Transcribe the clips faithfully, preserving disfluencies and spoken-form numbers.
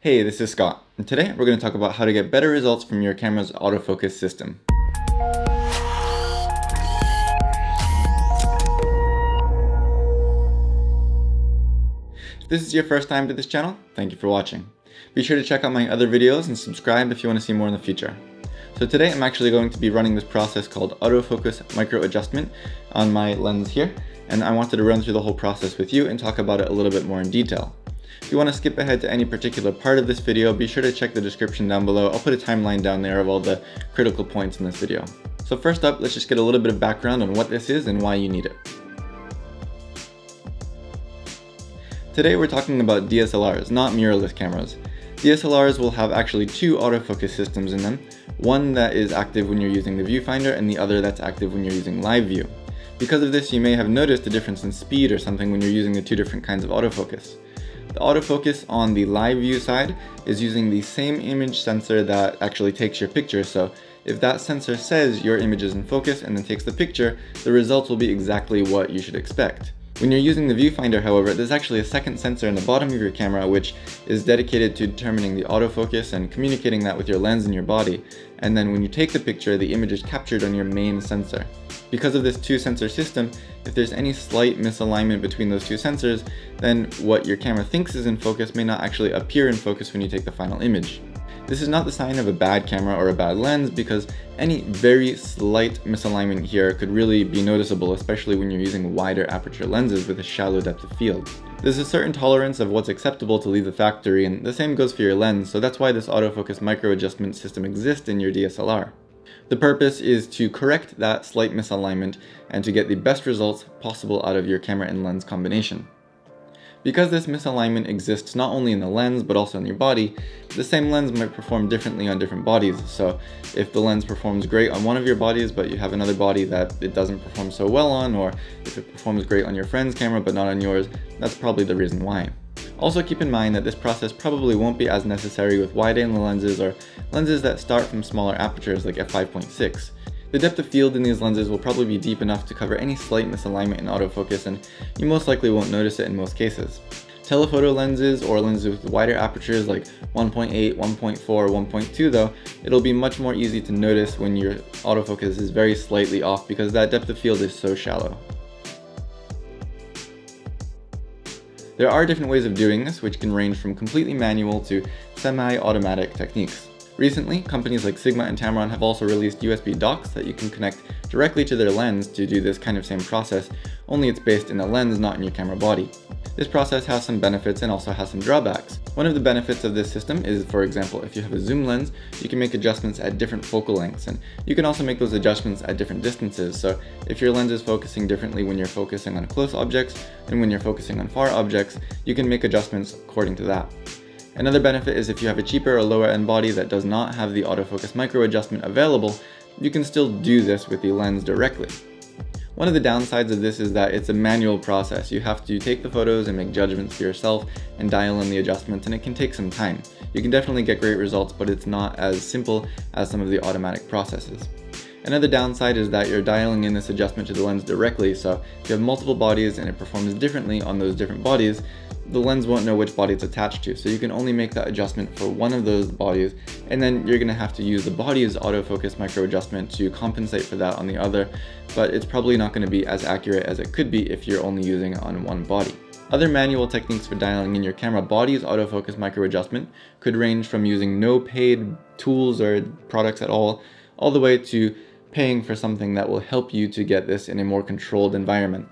Hey, this is Scott, and today we're going to talk about how to get better results from your camera's autofocus system. If this is your first time to this channel, thank you for watching. Be sure to check out my other videos and subscribe if you want to see more in the future. So today I'm actually going to be running this process called autofocus micro adjustment on my lens here, and I wanted to run through the whole process with you and talk about it a little bit more in detail. If you want to skip ahead to any particular part of this video, be sure to check the description down below. I'll put a timeline down there of all the critical points in this video. So first up, let's just get a little bit of background on what this is and why you need it. Today we're talking about D S L Rs, not mirrorless cameras. D S L Rs will have actually two autofocus systems in them, one that is active when you're using the viewfinder and the other that's active when you're using live view. Because of this, you may have noticed a difference in speed or something when you're using the two different kinds of autofocus. The autofocus on the live view side is using the same image sensor that actually takes your picture, so if that sensor says your image is in focus and then takes the picture, the results will be exactly what you should expect. When you're using the viewfinder, however, there's actually a second sensor in the bottom of your camera which is dedicated to determining the autofocus and communicating that with your lens and your body, and then when you take the picture, the image is captured on your main sensor. Because of this two-sensor system, if there's any slight misalignment between those two sensors, then what your camera thinks is in focus may not actually appear in focus when you take the final image. This is not the sign of a bad camera or a bad lens, because any very slight misalignment here could really be noticeable, especially when you're using wider aperture lenses with a shallow depth of field. There's a certain tolerance of what's acceptable to leave the factory, and the same goes for your lens, so that's why this autofocus micro-adjustment system exists in your D S L R. The purpose is to correct that slight misalignment and to get the best results possible out of your camera and lens combination. Because this misalignment exists not only in the lens but also in your body, the same lens might perform differently on different bodies. So if the lens performs great on one of your bodies but you have another body that it doesn't perform so well on, or if it performs great on your friend's camera but not on yours, that's probably the reason why. Also keep in mind that this process probably won't be as necessary with wide angle lenses or lenses that start from smaller apertures like f five point six. The depth of field in these lenses will probably be deep enough to cover any slight misalignment in autofocus, and you most likely won't notice it in most cases. Telephoto lenses or lenses with wider apertures like one point eight, one point four, one point two though, it'll be much more easy to notice when your autofocus is very slightly off because that depth of field is so shallow. There are different ways of doing this, which can range from completely manual to semi-automatic techniques. Recently, companies like Sigma and Tamron have also released U S B docks that you can connect directly to their lens to do this kind of same process, only it's based in the lens, not in your camera body. This process has some benefits and also has some drawbacks. One of the benefits of this system is, for example, if you have a zoom lens, you can make adjustments at different focal lengths, and you can also make those adjustments at different distances. So if your lens is focusing differently when you're focusing on close objects and when you're focusing on far objects, you can make adjustments according to that. Another benefit is if you have a cheaper or lower end body that does not have the autofocus micro adjustment available, you can still do this with the lens directly. One of the downsides of this is that it's a manual process. You have to take the photos and make judgments for yourself and dial in the adjustments, and it can take some time. You can definitely get great results, but it's not as simple as some of the automatic processes. Another downside is that you're dialing in this adjustment to the lens directly, so if you have multiple bodies and it performs differently on those different bodies, the lens won't know which body it's attached to, so you can only make that adjustment for one of those bodies, and then you're going to have to use the body's autofocus micro adjustment to compensate for that on the other, but it's probably not going to be as accurate as it could be if you're only using it on one body. Other manual techniques for dialing in your camera body's autofocus micro adjustment could range from using no paid tools or products at all, all the way to paying for something that will help you to get this in a more controlled environment.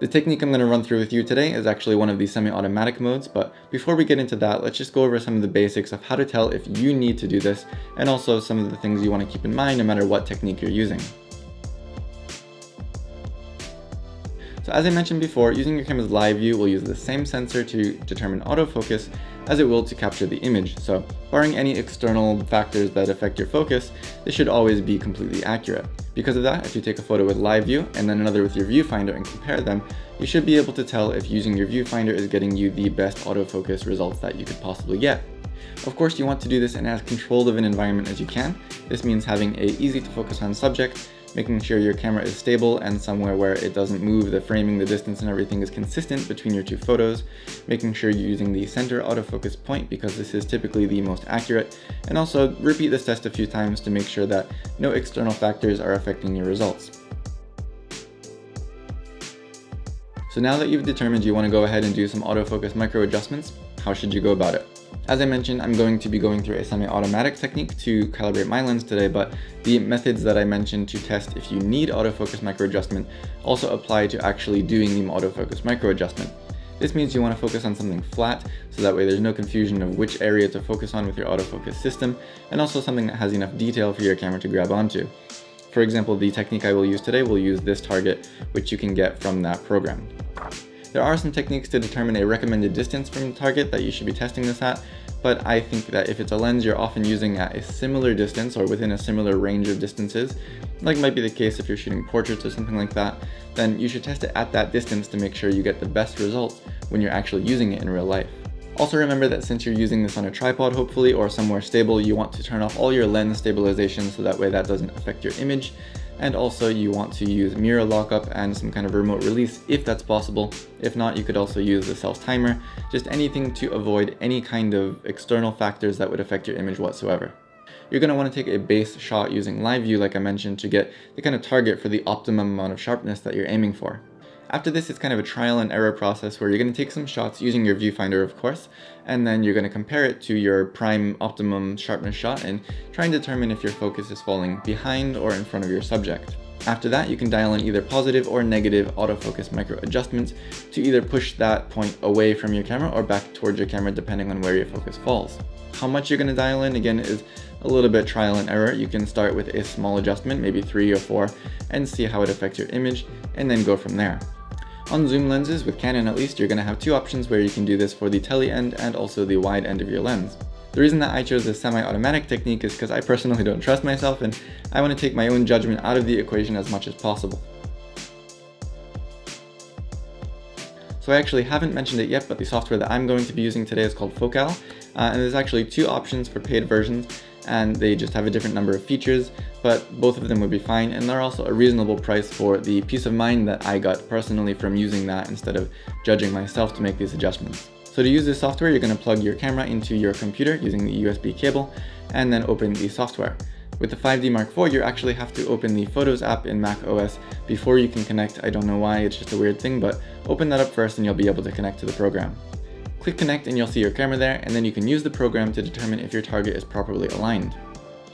The technique I'm going to run through with you today is actually one of the semi-automatic modes, but before we get into that, let's just go over some of the basics of how to tell if you need to do this, and also some of the things you want to keep in mind no matter what technique you're using. So as I mentioned before, using your camera's live view will use the same sensor to determine autofocus as it will to capture the image, so barring any external factors that affect your focus, this should always be completely accurate. Because of that, if you take a photo with live view and then another with your viewfinder and compare them, you should be able to tell if using your viewfinder is getting you the best autofocus results that you could possibly get. Of course, you want to do this in as controlled of an environment as you can. This means having an easy to focus on subject making sure your camera is stable and somewhere where it doesn't move, the framing, the distance and everything is consistent between your two photos, making sure you're using the center autofocus point because this is typically the most accurate, and also repeat this test a few times to make sure that no external factors are affecting your results. So now that you've determined you want to go ahead and do some autofocus micro adjustments, how should you go about it? As I mentioned, I'm going to be going through a semi-automatic technique to calibrate my lens today, but the methods that I mentioned to test if you need autofocus micro adjustment also apply to actually doing the autofocus micro adjustment. This means you want to focus on something flat, so that way there's no confusion of which area to focus on with your autofocus system, and also something that has enough detail for your camera to grab onto. For example, the technique I will use today will use this target, which you can get from that program. There are some techniques to determine a recommended distance from the target that you should be testing this at, but I think that if it's a lens you're often using at a similar distance or within a similar range of distances, like might be the case if you're shooting portraits or something like that, then you should test it at that distance to make sure you get the best results when you're actually using it in real life. Also remember that since you're using this on a tripod hopefully or somewhere stable, you want to turn off all your lens stabilization so that way that doesn't affect your image. And also you want to use mirror lockup and some kind of remote release if that's possible. If not, you could also use the self timer, just anything to avoid any kind of external factors that would affect your image whatsoever. You're going to want to take a base shot using live view like I mentioned to get the kind of target for the optimum amount of sharpness that you're aiming for. After this, it's kind of a trial and error process where you're going to take some shots using your viewfinder, of course, and then you're going to compare it to your prime optimum sharpness shot and try and determine if your focus is falling behind or in front of your subject. After that, you can dial in either positive or negative autofocus micro adjustments to either push that point away from your camera or back towards your camera depending on where your focus falls. How much you're going to dial in, again, is a little bit trial and error. You can start with a small adjustment, maybe three or four, and see how it affects your image, and then go from there. On zoom lenses, with Canon at least, you're going to have two options where you can do this for the tele end and also the wide end of your lens. The reason that I chose this semi-automatic technique is because I personally don't trust myself and I want to take my own judgment out of the equation as much as possible. So I actually haven't mentioned it yet, but the software that I'm going to be using today is called Focal, uh, and there's actually two options for paid versions, and they just have a different number of features, but both of them would be fine, and they're also a reasonable price for the peace of mind that I got personally from using that instead of judging myself to make these adjustments. So to use this software, you're going to plug your camera into your computer using the U S B cable, and then open the software. With the five D Mark four, you actually have to open the Photos app in macOS before you can connect. I don't know why, it's just a weird thing, but open that up first and you'll be able to connect to the program. Click connect and you'll see your camera there, and then you can use the program to determine if your target is properly aligned.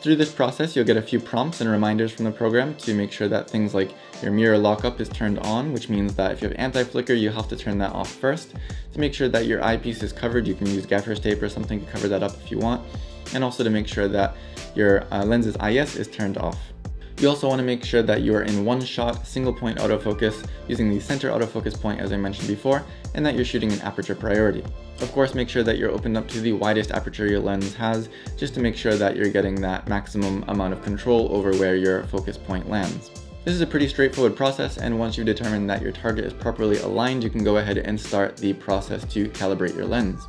Through this process, you'll get a few prompts and reminders from the program to make sure that things like your mirror lockup is turned on, which means that if you have anti-flicker, you have to turn that off first. To make sure that your eyepiece is covered, you can use gaffer's tape or something to cover that up if you want, and also to make sure that your uh, lens's I S is turned off. You also want to make sure that you are in one shot, single point autofocus, using the center autofocus point as I mentioned before, and that you're shooting in aperture priority. Of course, make sure that you're opened up to the widest aperture your lens has, just to make sure that you're getting that maximum amount of control over where your focus point lands. This is a pretty straightforward process, and once you've determined that your target is properly aligned, you can go ahead and start the process to calibrate your lens.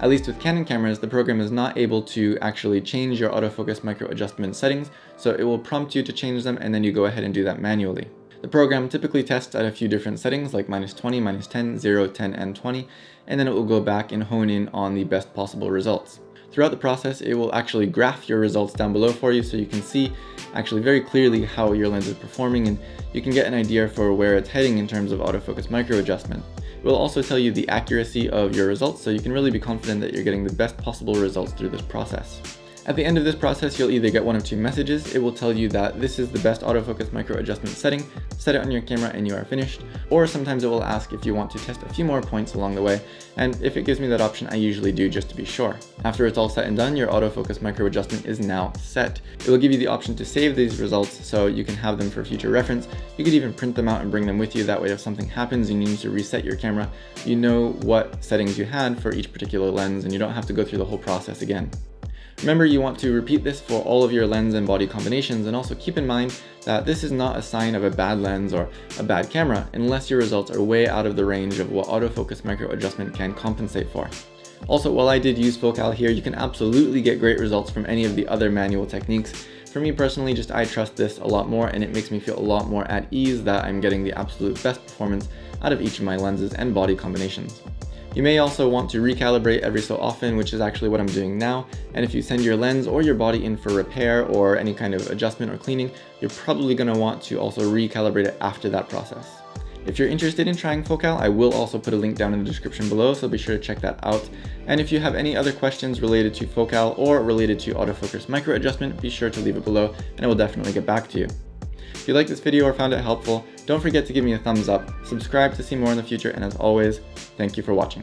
At least with Canon cameras, the program is not able to actually change your autofocus micro adjustment settings, so it will prompt you to change them and then you go ahead and do that manually. The program typically tests at a few different settings like minus twenty, minus ten, zero, ten, and twenty, and then it will go back and hone in on the best possible results. Throughout the process, it will actually graph your results down below for you so you can see actually very clearly how your lens is performing, and you can get an idea for where it's heading in terms of autofocus micro adjustment. It will also tell you the accuracy of your results, so you can really be confident that you're getting the best possible results through this process. At the end of this process, you'll either get one of two messages. It will tell you that this is the best autofocus micro adjustment setting, set it on your camera and you are finished, or sometimes it will ask if you want to test a few more points along the way, and if it gives me that option, I usually do just to be sure. After it's all set and done, your autofocus micro adjustment is now set. It will give you the option to save these results so you can have them for future reference. You could even print them out and bring them with you, that way if something happens and you need to reset your camera, you know what settings you had for each particular lens and you don't have to go through the whole process again. Remember, you want to repeat this for all of your lens and body combinations, and also keep in mind that this is not a sign of a bad lens or a bad camera unless your results are way out of the range of what autofocus micro adjustment can compensate for. Also, while I did use Focal here, you can absolutely get great results from any of the other manual techniques. For me personally, just I trust this a lot more, and it makes me feel a lot more at ease that I'm getting the absolute best performance out of each of my lenses and body combinations. You may also want to recalibrate every so often, which is actually what I'm doing now, and if you send your lens or your body in for repair or any kind of adjustment or cleaning, you're probably going to want to also recalibrate it after that process. If you're interested in trying Focal, I will also put a link down in the description below, so be sure to check that out. And if you have any other questions related to Focal or related to autofocus micro adjustment, be sure to leave it below and I will definitely get back to you. If you liked this video or found it helpful, don't forget to give me a thumbs up, subscribe to see more in the future, and as always, thank you for watching.